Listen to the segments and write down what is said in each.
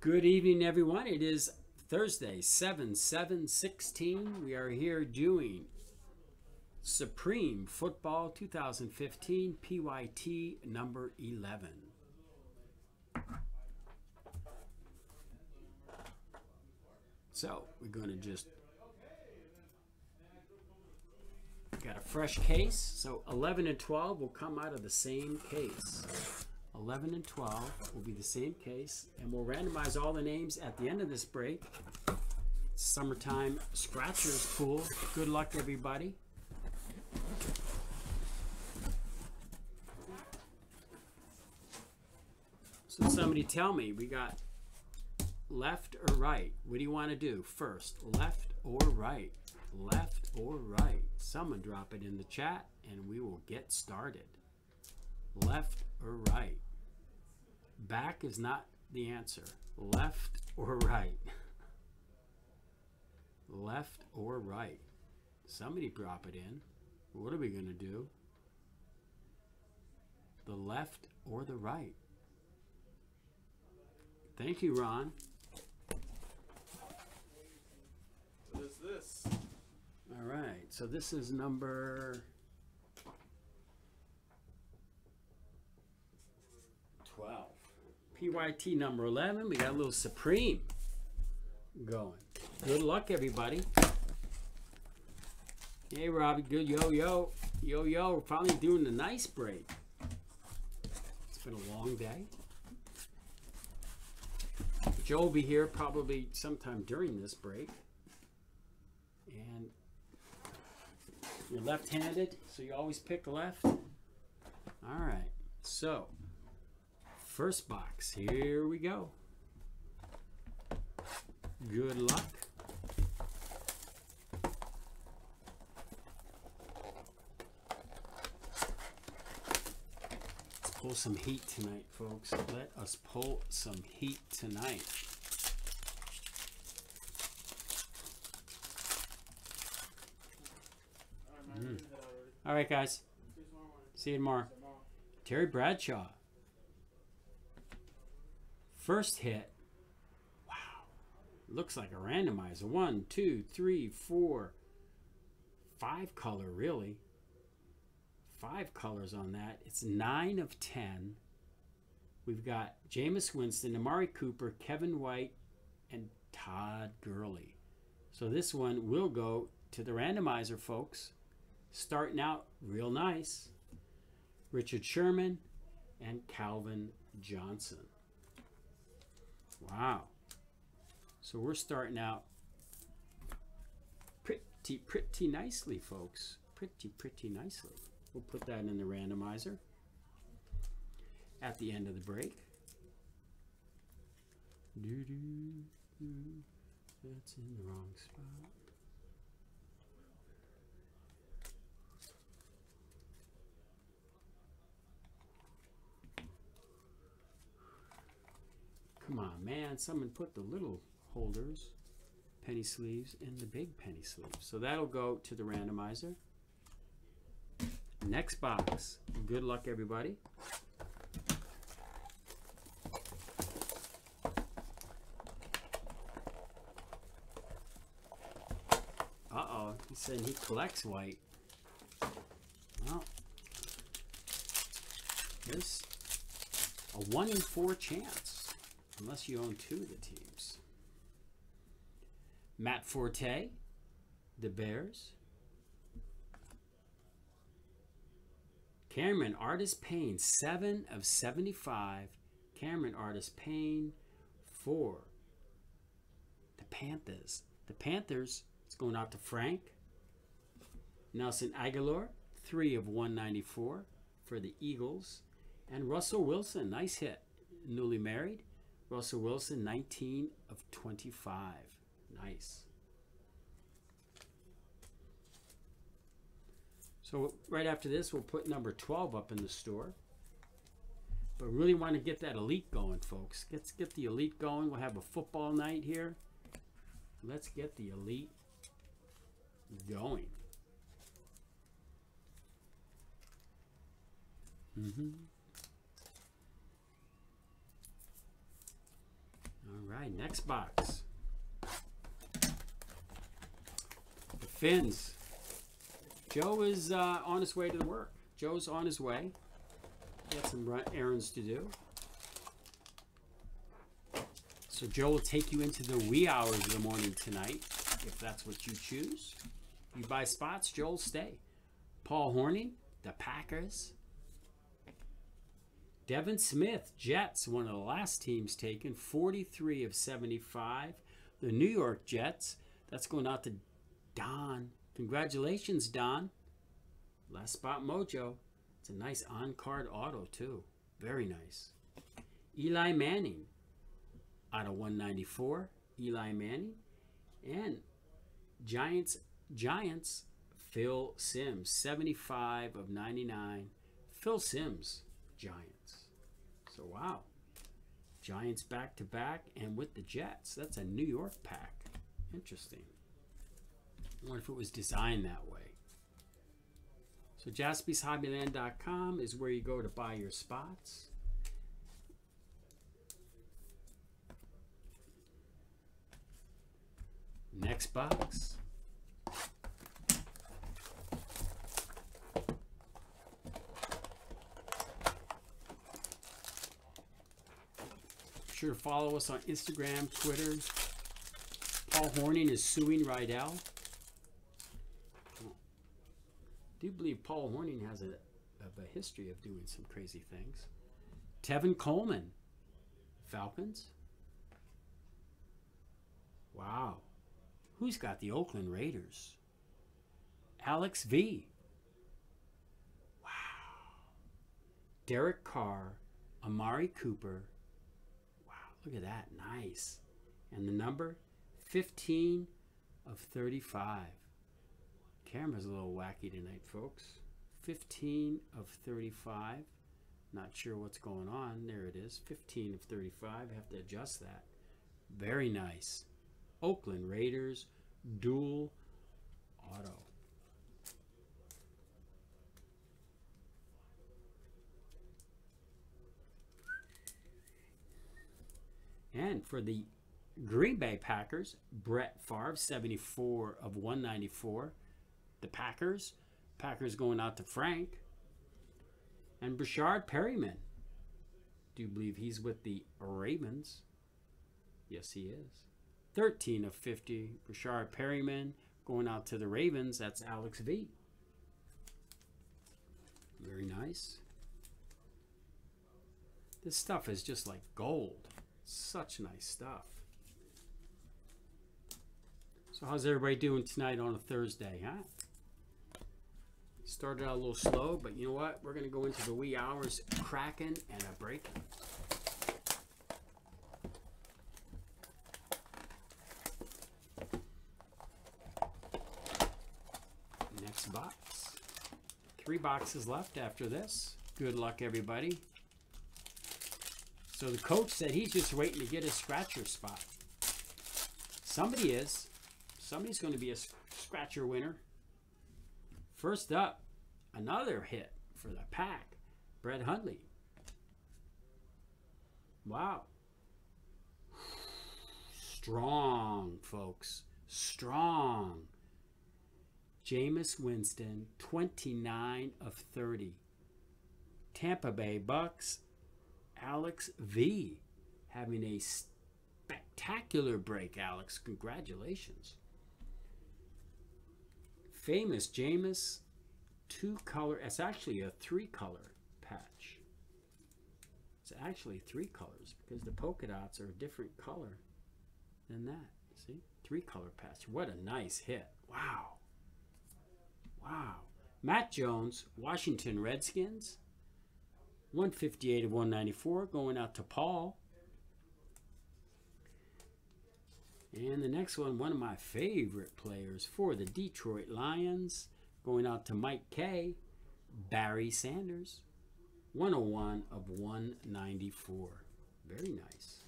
Good evening, everyone. It is Thursday, 7/7/16. We are here doing Supreme Football 2015 PYT number 11. So we're going to just got a fresh case. So 11 and 12 will come out of the same case. 11 and 12 will be the same case, and we'll randomize all the names at the end of this break. Summertime Scratchers pool. Good luck, everybody. So somebody tell me, we got left or right? What do you want to do first? Left or right? Left or right? Someone drop it in the chat, and we will get started. Left or right? Back is not the answer. Left or right? Left or right? Somebody drop it in. What are we going to do? The left or the right? Thank you, Ron. What is this? All right. So this is number 12. PYT number 11. We got a little Supreme going. Good luck, everybody. Hey, Robbie. Good. Yo, yo. Yo, yo. We're finally doing a nice break. It's been a long day. Joe will be here probably sometime during this break. And you're left-handed, so you always pick left. All right. So, first box, here we go. Good luck. Let's pull some heat tonight, folks. Let us pull some heat tonight. All right, guys. See you tomorrow. Terry Bradshaw. First hit, wow, looks like a randomizer. 5 color, really. 5 colors on that. It's 9 of 10. We've got Jameis Winston, Amari Cooper, Kevin White, and Todd Gurley. So this one will go to the randomizer, folks. Starting out real nice. Richard Sherman and Calvin Johnson. Wow. So we're starting out pretty nicely, folks. Pretty nicely. We'll put that in the randomizer at the end of the break. That's in the wrong spot. Come on, man. Someone put the little holders, penny sleeves, and the big penny sleeves. So that'll go to the randomizer. Next box. Good luck, everybody. Uh-oh. He said he collects white. Well, there's a 1 in 4 chance. Unless you own 2 of the teams. Matt Forte, the Bears. Cameron Artis Payne, 7 of 75. Cameron Artis Payne, 4. The Panthers. The Panthers, it's going out to Frank. Nelson Aguilar, 3 of 194 for the Eagles. And Russell Wilson, nice hit. Newly married. Russell Wilson, 19 of 25. Nice. So right after this, we'll put number 12 up in the store. But really want to get that elite going, folks. Let's get the elite going. We'll have a football night here. Let's get the elite going. All right. right, next box. The Fins. Joe is on his way to the work. Joe's on his way. He had some errands to do. So Joe will take you into the wee hours of the morning tonight, if that's what you choose. You buy spots, Joe will stay. Paul Hornung, the Packers. Devin Smith, Jets, one of the last teams taken, 43 of 75. The New York Jets, that's going out to Don. Congratulations, Don. Last spot mojo. It's a nice on-card auto, too. Very nice. Eli Manning. Out of 194, Eli Manning, and Giants, Phil Simms, 75 of 99, Phil Simms, Giants. So wow, Giants back to back, and with the Jets, that's a New York pack. Interesting. I wonder if it was designed that way. So JaspysHobbyland.com is where you go to buy your spots. Next box. Be sure to follow us on Instagram, Twitter. Paul Hornung is suing Rydell. I do believe Paul Hornung has a history of doing some crazy things. Tevin Coleman, Falcons. Wow. Who's got the Oakland Raiders? Alex V. Wow. Derek Carr, Amari Cooper. Wow, look at that. Nice. And the number 15 of 35. Camera's a little wacky tonight, folks. 15 of 35. Not sure what's going on. There it is. 15 of 35. I have to adjust that. Very nice. Oakland Raiders dual auto. And for the Green Bay Packers, Brett Favre, 74 of 194. The Packers going out to Frank. And Breshad Perriman. Do you believe he's with the Ravens? Yes, he is. 13 of 50, Breshad Perriman going out to the Ravens. That's Alex V. Very nice. This stuff is just like gold. Such nice stuff. So how's everybody doing tonight on a Thursday, huh? Started out a little slow, but you know what? We're going to go into the wee hours cracking and a breaking. Box. 3 boxes left after this. Good luck, everybody. So the coach said he's just waiting to get his scratcher spot. Somebody is. Somebody's going to be a scratcher winner. First up, another hit for the pack. Brett Hundley. Wow. Strong, folks. Strong. Jameis Winston, 29 of 30. Tampa Bay Bucks, Alex V. Having a spectacular break, Alex. Congratulations. Famous Jameis, 2-color. It's actually a 3-color patch. It's actually 3 colors because the polka dots are a different color than that. See? 3-color patch. What a nice hit. Wow. Wow. Matt Jones, Washington Redskins, 158 of 194, going out to Paul. And the next one of my favorite players for the Detroit Lions, going out to Mike K, Barry Sanders, 101 of 194. Very nice.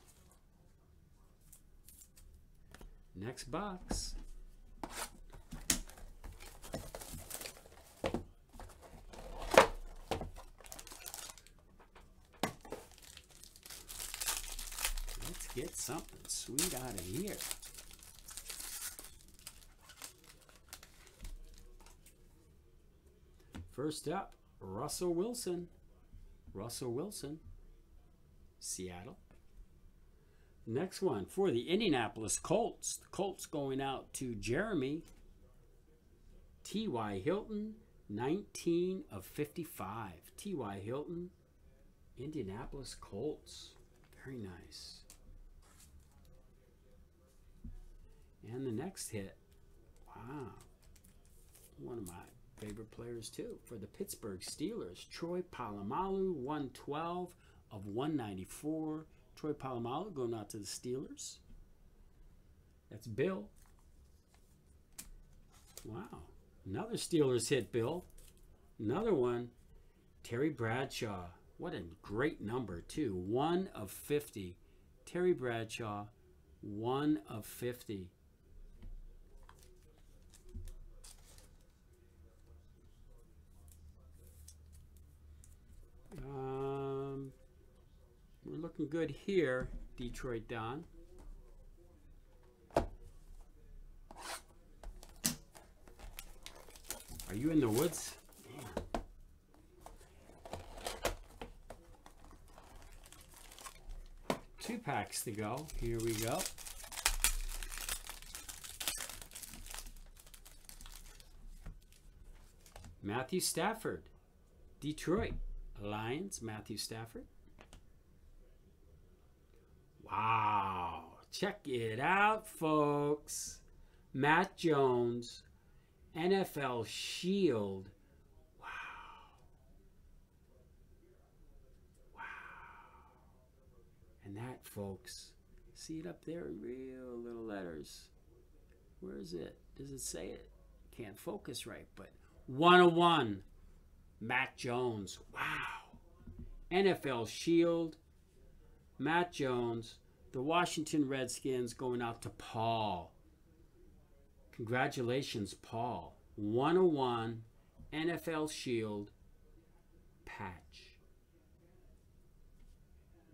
Next box. get something sweet out of here. First up, Russell Wilson. Russell Wilson, Seattle. Next one for the Indianapolis Colts. The Colts going out to Jeremy. T.Y. Hilton, 19 of 55. T.Y. Hilton, Indianapolis Colts. Very nice. And the next hit. Wow. One of my favorite players, too. For the Pittsburgh Steelers, Troy Polamalu, 112 of 194. Troy Polamalu going out to the Steelers. That's Bill. Wow. Another Steelers hit, Bill. Another one. Terry Bradshaw. What a great number, too. 1 of 50. Terry Bradshaw, 1 of 50. We're looking good here, Detroit Don. Are you in the woods? Man. Two packs to go. Here we go. Matthew Stafford, Detroit Lions, Matthew Stafford. Wow. Check it out, folks. Matt Jones, NFL Shield. Wow. Wow. And that, folks, see it up there in real little letters. Where is it? Does it say it? Can't focus right, but 101. Matt Jones. Wow. NFL Shield. Matt Jones. The Washington Redskins going out to Paul. Congratulations, Paul. 101 NFL Shield patch.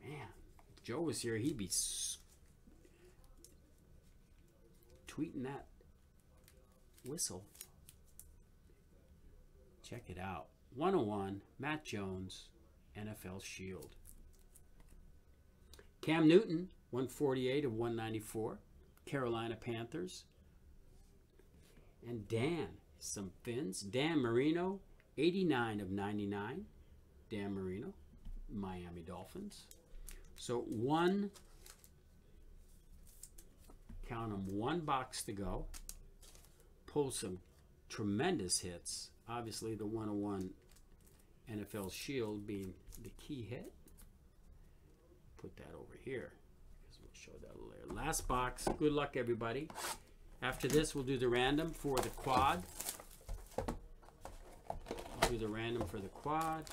Man, if Joe was here, he'd be tweeting that whistle. Check it out. 101 Matt Jones NFL Shield. Cam Newton, 148 of 194. Carolina Panthers. And Dan, some fins. Dan Marino, 89 of 99. Dan Marino, Miami Dolphins. So one, count them, one box to go. Pull some tremendous hits. Obviously, the 101 NFL Shield being the key hit. Put that over here because we'll show that later. Last box. Good luck, everybody. After this, we'll do the random for the quad. We'll do the random for the quad.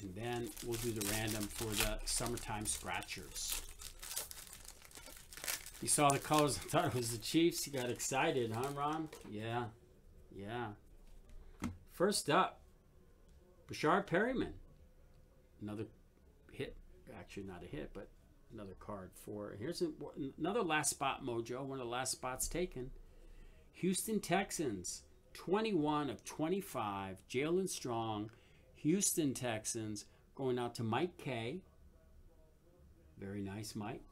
And then we'll do the random for the Summertime Scratchers. You saw the colors. I thought it was the Chiefs. You got excited, huh, Ron? Yeah. Yeah. First up, Breshad Perriman. Another hit. Actually, not a hit, but another card for. Here's another last spot, Mojo. One of the last spots taken. Houston Texans. 21 of 25. Jalen Strong. Houston Texans. Going out to Mike K. Very nice, Mike.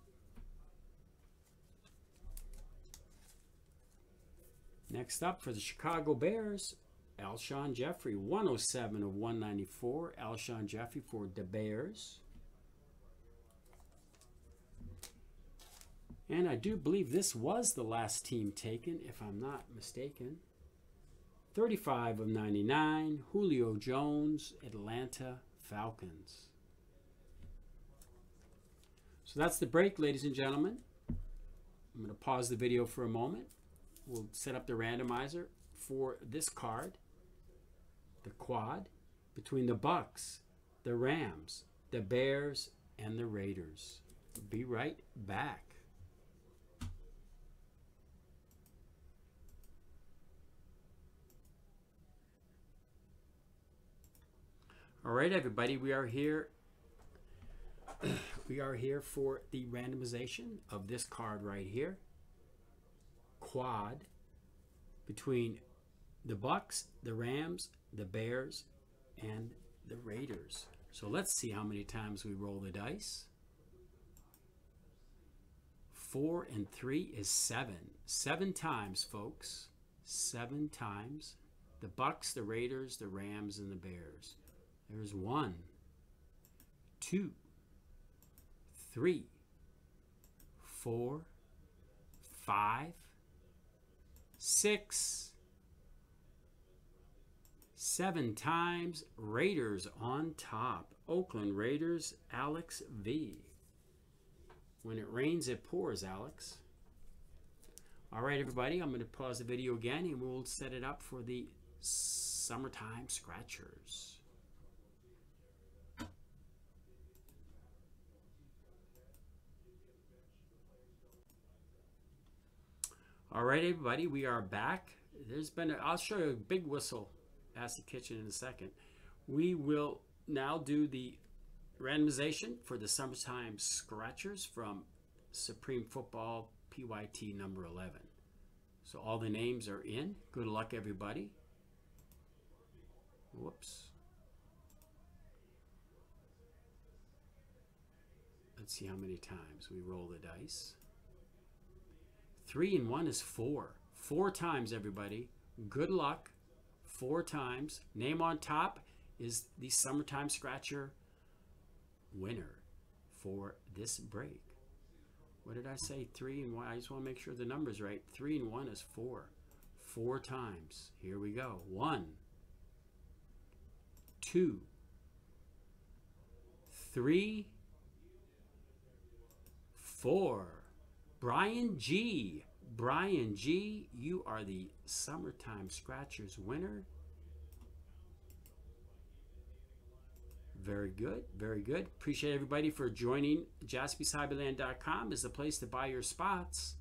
Next up for the Chicago Bears, Alshon Jeffery, 107 of 194. Alshon Jeffery for the Bears. And I do believe this was the last team taken, if I'm not mistaken. 35 of 99. Julio Jones, Atlanta Falcons. So that's the break, ladies and gentlemen. I'm going to pause the video for a moment. We'll set up the randomizer for this card, the quad, between the Bucks, the Rams, the Bears, and the Raiders. We'll be right back. All right, everybody, we are here We are here for the randomization of this card right here. Quad between the Bucks, the Rams, the Bears, and the Raiders. So let's see how many times we roll the dice. 4 and 3 is 7. 7 times, folks. 7 times. The Bucks, the Raiders, the Rams, and the Bears. There's 1, 2, 3, 4, 5, 6, 7 times. Raiders on top. Oakland Raiders, Alex V. When it rains, it pours, Alex. All right, everybody, I'm going to pause the video again, and we'll set it up for the Summertime Scratchers. All right, everybody, we are back. There's been a, I'll show you a big whistle, acid kitchen, in a second. We will now do the randomization for the Summertime Scratchers from Supreme Football PYT number 11. So all the names are in. Good luck, everybody. Whoops. Let's see how many times we roll the dice. 3 and 1 is 4. 4 times, everybody. Good luck. 4 times. Name on top is the Summertime Scratcher winner for this break. What did I say? 3 and 1. I just want to make sure the number's right. 3 and 1 is 4. 4 times. Here we go. 1, 2, 3, 4. Brian G. Brian G, you are the Summertime Scratchers winner. Very good, very good. Appreciate everybody for joining. JaspysHobbyland.com is the place to buy your spots.